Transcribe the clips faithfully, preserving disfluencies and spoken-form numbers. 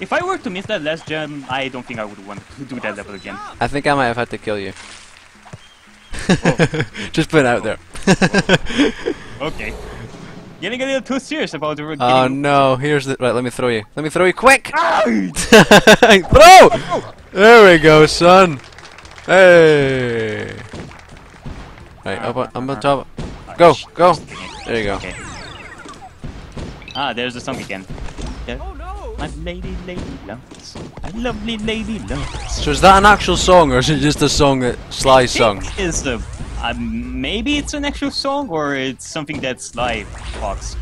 If I were to miss that last gem, I don't think I would want to do that level again. I think I might have had to kill you. Just put it out there. Okay. Getting a little too serious about the getting... Oh no, here's the... Right, let me throw you. Let me throw you quick! Throw! There we go, son! Hey! Right, up on, up on top. Go, go! There you go. Okay. Ah, there's the song again. There. My lady, lady loves. My lovely lady loves. So is that an actual song, or is it just a song that Sly sung? It's a, uh, maybe it's an actual song, or it's something that Sly talks.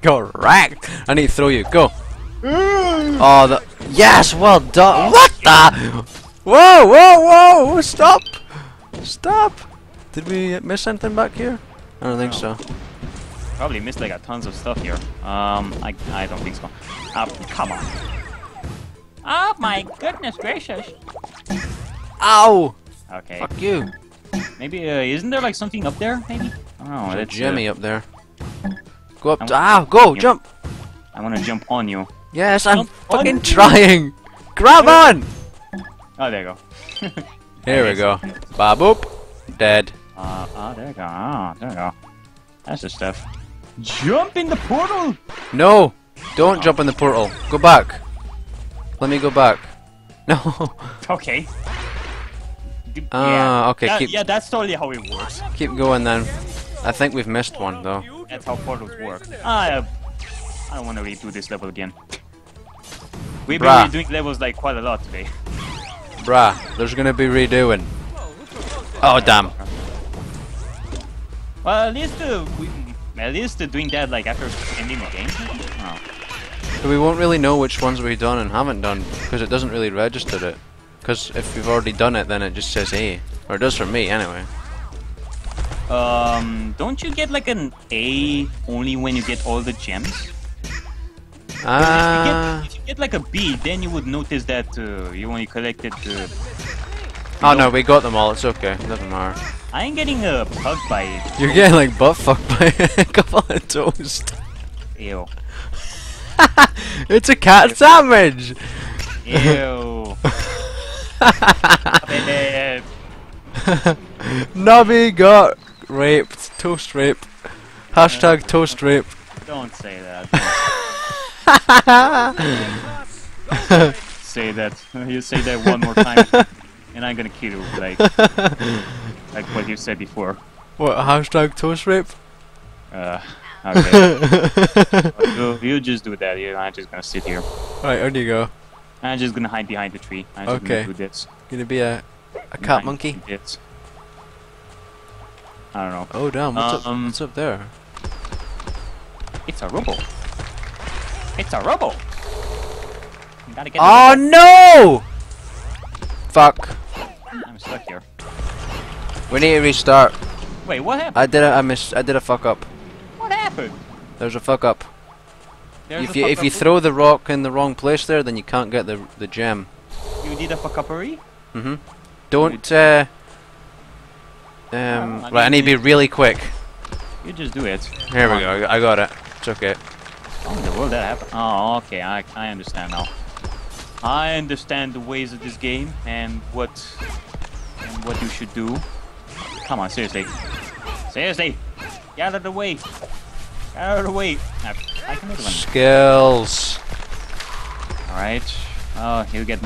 Correct. I need to throw you. Go. Oh, the yes. Well done. What the? Whoa, whoa, whoa! Stop! Stop! Did we miss something back here? I don't think so. Probably missed like a tons of stuff here. Um, I I don't think so. Uh, come on! Oh my goodness gracious! Ow! Okay. Fuck you. Maybe uh, isn't there like something up there? Maybe. Oh, there's a Jimmy uh, up there. Go up! To, ah, go! You. Jump! I want to jump on you. Yes, I'm jump fucking on trying. You. Grab on! Oh, there you go. Here we go. Ba-boop. Dead. Ah, uh, ah, uh, there you go. Ah, there you go. That's the stuff. Jump in the portal! No! Don't oh. jump in the portal. Go back. Let me go back. No. Okay. Ah, uh, okay. That, keep, yeah, that's totally how it works. Keep going then. I think we've missed one though. That's how portals work. I, uh, I don't want to redo this level again. We've been redoing levels like quite a lot today. Bruh, there's gonna be redoing. Oh damn. Well, at least uh, we, at least uh, doing that like after ending the game. Oh. So we won't really know which ones we've done and haven't done because it doesn't really register it. Because if we've already done it, then it just says A, or it does for me anyway. Um, don't you get like an A only when you get all the gems? Ah. Uh... If, if you get like a B, then you would notice that uh, you only collected. Uh, Oh no, we got them all, it's okay, doesn't matter. I ain't getting uh, bugged by it. You're getting like butt fucked by a couple of toast. Ew. It's a cat sandwich! Ew. Noby got raped. Toast rape. Hashtag toast rape. Don't say that. Say that. You say that one more time. And I'm gonna kill you, like, like what you said before. What, hashtag toast rape? Uh, okay. you, you just do that, you know, I'm just gonna sit here. Alright, where do you go? I'm just gonna hide behind the tree. I'm just okay. gonna do this. Gonna be a, a cat monkey? This. I don't know. Oh damn, what's, um, up, what's up there? It's a rubble. It's a rubble! You gotta get oh no! Fuck. I'm stuck here. We need to restart. Wait, what happened? I did a I missed I did a fuck up. What happened? There's a fuck up. There's if you if you throw the rock in the wrong place there, then you can't get the the gem. You did a fuck uppery? Mm-hmm. Don't uh Um I right, I need to be really quick. You just do it. Here we go, I got it. It's okay. How in the world that happened? Oh okay, I I understand now. I understand the ways of this game and what and what you should do. Come on, seriously. Seriously! Get out of the way! Get out of the way! I, I can make one. Skills! Alright. Oh, you get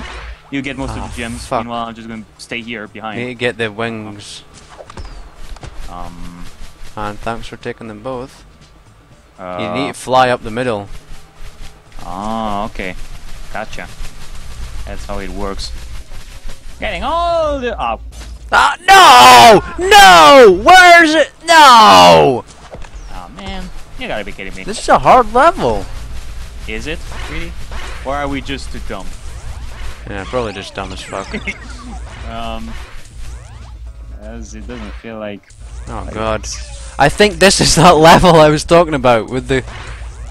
you get most oh, of the gems. Fuck. Meanwhile, I'm just gonna stay here behind. You get the wings. Um. And thanks for taking them both. Uh, you need to fly up the middle. Oh, okay. Gotcha. That's how it works. Getting all the up. Ah, no! No! Where's it? No! Oh man, you gotta be kidding me. This is a hard level. Is it really? Or are we just too dumb? Yeah, probably just dumb as fuck. um, as it doesn't feel like. Oh like god. I think this is that level I was talking about with the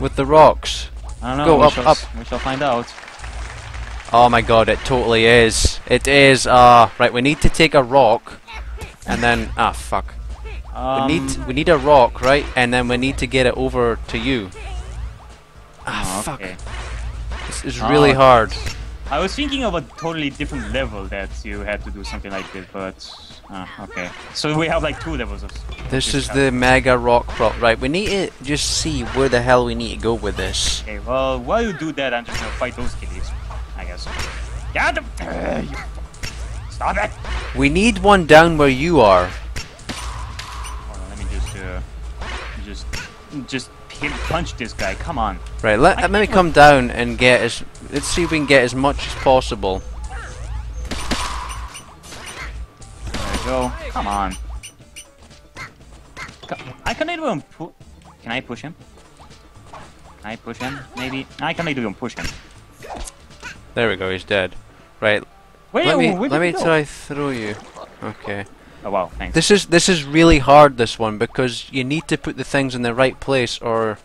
with the rocks. I don't know. Go we up, shall, up. We shall find out. Oh my god, it totally is. It is, uh... Right, we need to take a rock, and then... Ah, fuck. Um, we need we need a rock, right? And then we need to get it over to you. Ah, okay. Fuck. This is really oh. hard. I was thinking of a totally different level that you had to do something like this, but... Uh, okay. So we have like two levels of... This is the mega rock prop. Right, we need to just see where the hell we need to go with this. Okay, well, while you do that, I'm just gonna fight those kitties, I guess. God, uh, stop it! We need one down where you are. Hold on, let me just... Uh, just... Just... punch this guy, come on. Right, let, let me come down and get as... Let's see if we can get as much as possible. There we go, come on. I can even pu- Can I push him? Can I push him, maybe? I can even push him. There we go, he's dead. Right, wait, let me, let me try throw you. Okay. Oh wow, thanks. This is this is really hard, this one, because you need to put the things in the right place or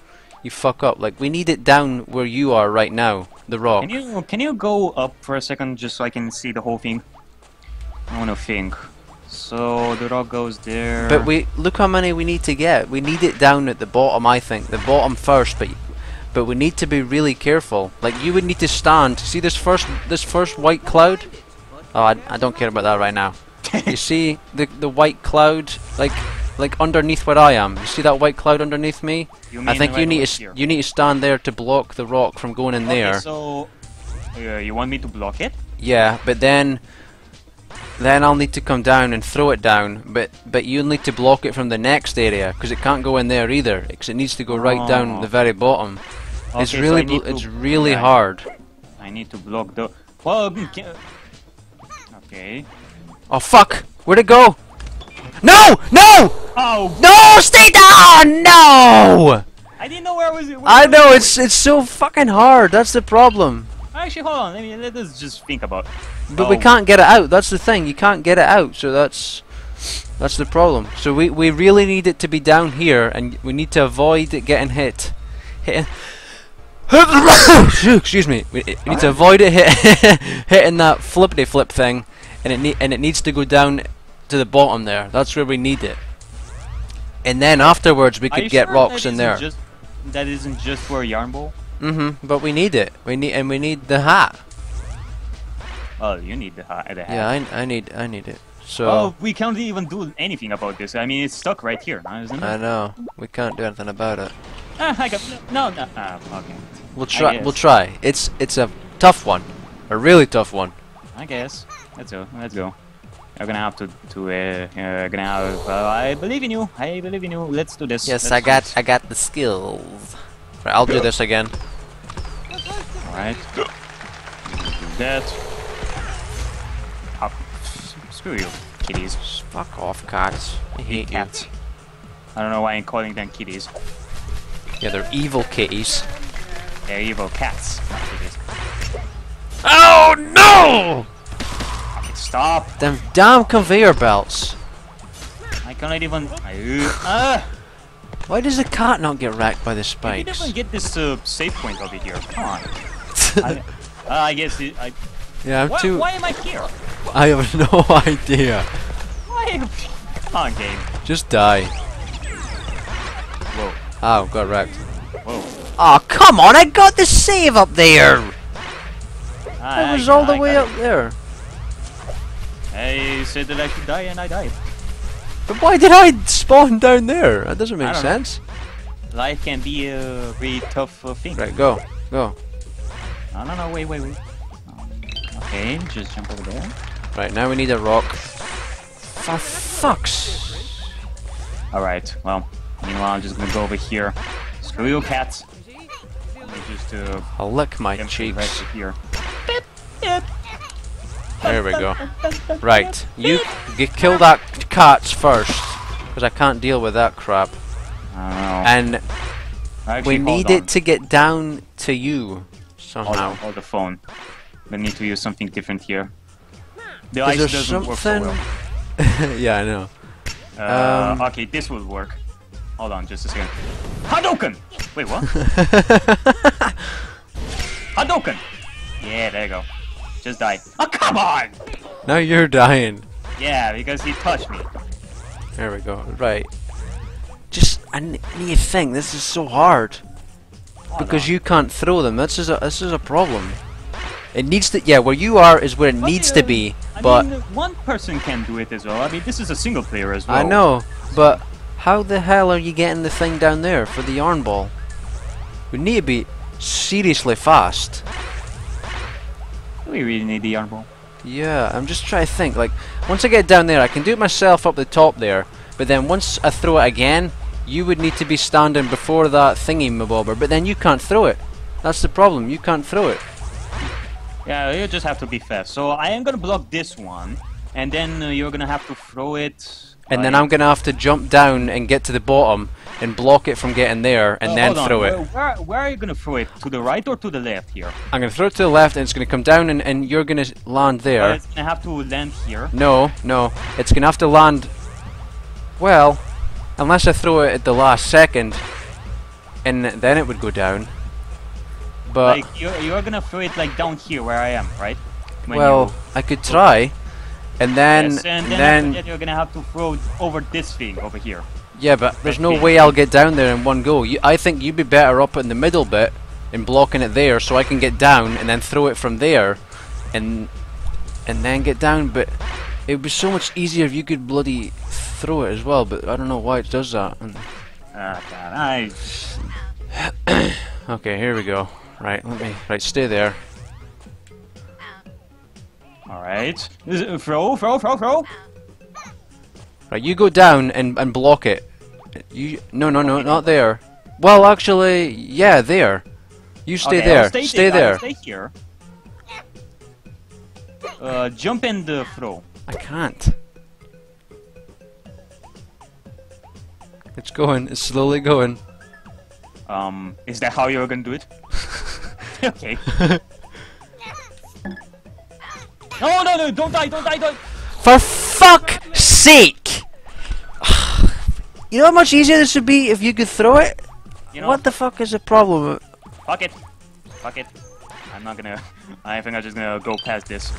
you fuck up. Like, we need it down where you are right now, the rock. Can you can you go up for a second just so I can see the whole thing? I wanna think. So the rock goes there. But we look how many we need to get. We need it down at the bottom, I think. The bottom first, but but we need to be really careful. Like, you would need to stand. See this first this first white cloud? Oh, I I don't care about that right now. You see the the white cloud, like like underneath where I am. You see that white cloud underneath me? You I think you need to you need to stand there to block the rock from going in okay, there. So uh, you want me to block it? Yeah, but then then I'll need to come down and throw it down. But but you need to block it from the next area because it can't go in there either. Because it needs to go right oh. down the very bottom. Okay, it's really so it's really I hard. I need to block the. Well, okay. Oh fuck! Where'd it go? No! No! Oh! No! Stay down! No! I didn't know where I was. Where I know was it's it's so fucking hard. That's the problem. Actually, hold on. Let me let us just think about. But oh. we can't get it out. That's the thing. You can't get it out. So that's that's the problem. So we we really need it to be down here, and we need to avoid it getting hit. Hit. Excuse me. We need right. to avoid it hit hitting that flippity flip thing. And it, ne and it needs to go down to the bottom there. That's where we need it. And then afterwards we could get sure rocks in there. Just, that isn't just for a yarn bowl? Mm-hmm. But we need it. We need and we need the hat. Oh, you need the hat. The hat. Yeah, I, I need I need it. So. Well, we can't even do anything about this. I mean, it's stuck right here, isn't it? I know. We can't do anything about it. Ah, I got no. no uh, okay. We'll try. We'll try. It's it's a tough one, a really tough one. I guess. Let's go. Let's go. I'm gonna have to. to uh, uh, gonna have, uh, I believe in you. I believe in you. Let's do this. Yes, Let's I got. This. I got the skills. Right, I'll do this again. All right. That. Up. Screw you, kitties. Fuck off, cats. I hate cats. I don't know why I'm calling them kitties. Yeah, they're evil kitties. They're evil cats, not kitties. Oh no! Stop! Them damn conveyor belts! I cannot even... Uh, Why does the cat not get wrecked by the spikes? I didn't even get this uh, save point over here. Come on. I, uh, I guess... It, I, yeah, I'm why, too... Why am I here? I have no idea. Why? Come on, game. Just die. Whoa. Oh, got wrecked. Whoa. Oh, come on! I got the save up there! I, that was I, all the I way up it. there. I said that I should die and I died. But why did I spawn down there? That doesn't make sense. Know. Life can be a really tough uh, thing. Right, go. Go. No, no, no, wait, wait, wait. Okay, just jump over there. Right, now we need a rock. For fucks. Alright, well, meanwhile I'm just gonna go over here. Screw you, cats. Just, uh, I'll lick my cheeks. Right here. Beep, beep. There we go. Right, you g kill that cats first, because I can't deal with that crap. Oh. And Actually, we need it to get down to you somehow. Hold, hold the phone. We need to use something different here. The ice doesn't something? work so well. Yeah, I know. Uh, um, okay, this will work. Hold on, just a second. Hadouken! Wait, what? Hadouken! Yeah, there you go. Just die. Oh, come on! Now you're dying. Yeah, because he touched me. There we go. Right. Just, I need to think. This is so hard. because you can't throw them. This is a this is a problem. It needs to, yeah, where you are is where it but needs uh, to be, I but... Mean, one person can do it as well, I mean, this is a single player as well. I know, but how the hell are you getting the thing down there for the yarn ball? We need to be seriously fast. We really need the yarn ball. Yeah, I'm just trying to think, like, once I get down there, I can do it myself up the top there, but then once I throw it again, you would need to be standing before that thingy-mabobber, but then you can't throw it. That's the problem, you can't throw it. Yeah, you just have to be fast. So I am gonna block this one, and then uh, you're gonna have to throw it. And like then I'm gonna have to jump down and get to the bottom and block it from getting there, and uh, then throw it. Where, where are you gonna throw it? To the right or to the left here? I'm gonna throw it to the left, and it's gonna come down, and, and you're gonna land there. Uh, it's gonna have to land here. No, no, it's gonna have to land. Well, unless I throw it at the last second, and then it would go down. But like you're, you're gonna throw it like down here where I am, right? When well, I could try, and then yes, and then, then that you're gonna have to throw over this thing over here. Yeah, but there's no way I'll get down there in one go. You, I think you'd be better up in the middle bit and blocking it there, so I can get down and then throw it from there, and and then get down. But it would be so much easier if you could bloody throw it as well. But I don't know why it does that. Oh God, I. Okay, here we go. Right, let me. Right, stay there. Alright. Throw, throw, throw, throw! Right, you go down and, and block it. You. No, no, no, not there. Well, actually, yeah, there. You stay okay, there. Stay, stay there. Stay here. Uh, jump and uh, throw. I can't. It's going, it's slowly going. Um, is that how you're gonna do it? Okay. No, no, no! Don't die! Don't die! Don't! For fuck's sake! You know how much easier this would be if you could throw it? You know, what the fuck is the problem? Fuck it! Fuck it! I'm not gonna. I think I'm just gonna go past this.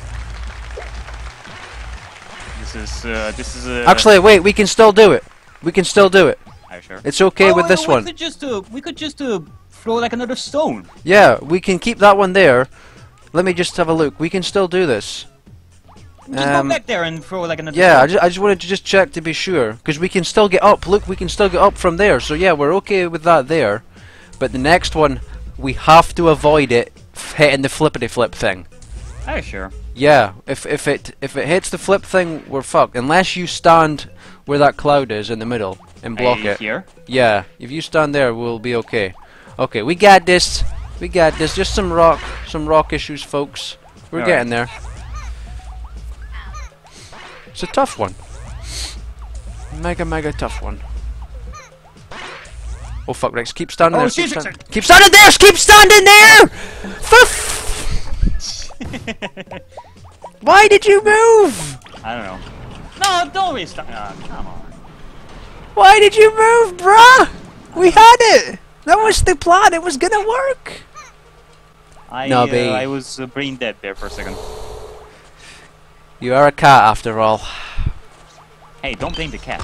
This is. Uh, this is. Uh, Actually, wait. We can still do it. We can still do it. Are you sure? It's okay oh, with this we one. Could just, uh, we could just. Uh, throw like another stone. Yeah, we can keep that one there. Let me just have a look. We can still do this. Just um, go back there and throw like another. Yeah, stone. I just I just wanted to just check to be sure, because we can still get up. Look, we can still get up from there. So yeah, we're okay with that there. But the next one, we have to avoid it hitting the flippity flip thing. Are you sure? Yeah. If if it if it hits the flip thing, we're fucked. Unless you stand where that cloud is in the middle and block it. Here? Yeah. If you stand there, we'll be okay. Okay, we got this. We got this. Just some rock, some rock issues, folks. We're All getting right. there. It's a tough one. Mega, mega tough one. Oh fuck, Rex! Keep standing oh, there. Keep, sta keep standing there. Keep standing there. Why did you move? I don't know. No, don't be stuck. Oh, come on. Why did you move, bruh? We had it. That was the plan. It was gonna work. I uh, I was uh, brain dead there for a second. You are a cat after all. Hey, don't blame the cat.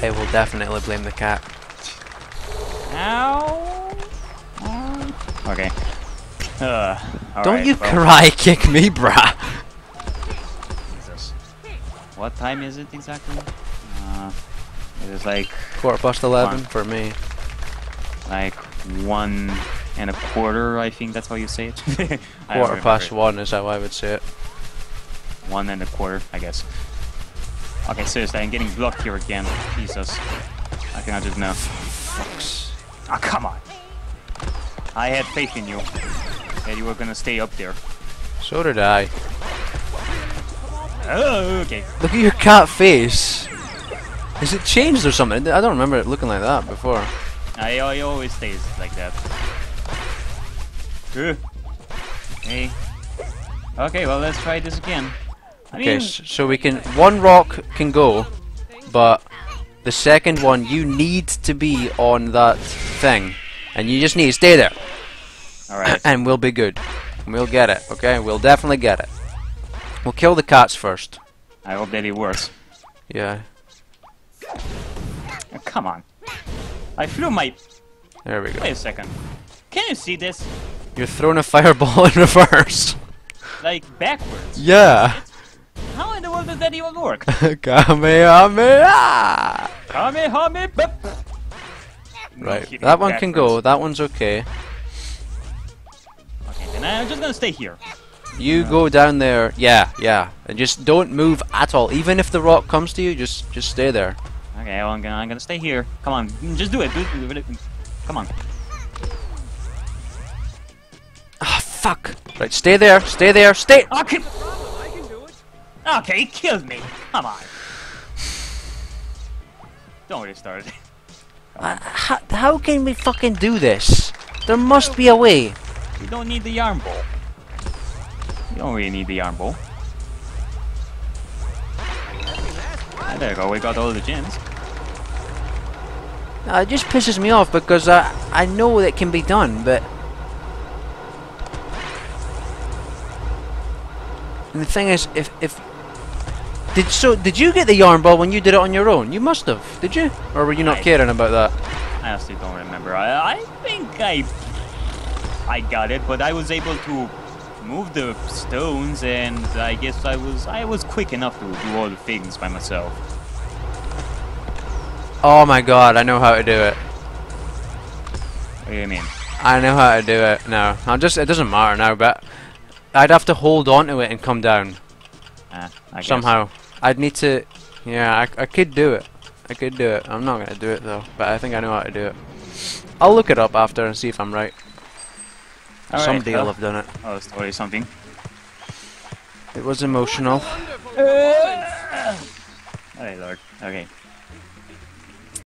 I will definitely blame the cat. Ow. Ow. Okay. Uh, all don't right, you well. Cry kick me, brah. Jesus. What time is it exactly? Uh, it is like quarter past eleven for me. Like one and a quarter, I think that's how you say it. Quarter past one is how I would say it. One and a quarter, I guess. Okay, seriously, I'm getting blocked here again. Jesus. I think I just know. Ah, oh, come on. I had faith in you. That you were gonna stay up there. So did I. Oh, okay. Look at your cat face. Is it changed or something? I don't remember it looking like that before. I, I always stays like that. Good. Hey. Okay, well let's try this again. I okay, mean, so we can one rock can go, but the second one you need to be on that thing, and you just need to stay there. All right. And we'll be good. We'll get it. Okay, we'll definitely get it. We'll kill the cats first. I hope that it works. Yeah. Oh, come on. I threw my There we go. Wait a second. Can you see this? You're throwing a fireball in reverse. Like backwards. Yeah. It's, how in the world does that even work? Kamehameha! Kamehameha! Right, that one backwards. Can go. That one's okay. Okay, then I'm just gonna stay here. You uh, go down there. Yeah, yeah. And just don't move at all. Even if the rock comes to you, just just stay there. Okay, well, I'm gonna I'm gonna stay here. Come on, just do it. Do it, do it. Come on. Ah, oh, fuck! Right, stay there. Stay there. Stay. Okay. I can do it. Okay, he killed me. Come on. Don't really start it. Uh, how, how can we fucking do this? There must be a way. You don't need the yarn ball. You don't really need the yarn ball. Ah, there you go, we got all the gems. Uh, it just pisses me off because I, I know it can be done, but... And the thing is, if... if Did so? Did you get the yarn ball when you did it on your own? You must have. Did you? Or were you not I caring about that? I honestly don't remember. I, I think I I got it, but I was able to move the stones, and I guess I was I was quick enough to do all the things by myself. Oh my god! I know how to do it. What do you mean? I know how to do it now. I'm just. It doesn't matter now, but I'd have to hold on to it and come down. Uh, I Somehow. Guess. I'd need to... Yeah, I, I could do it. I could do it. I'm not going to do it, though. But I think I know how to do it. I'll look it up after and see if I'm right. All Someday right, I'll have done it. I'll oh, tell you something. It was emotional. Hey, Lord. Okay.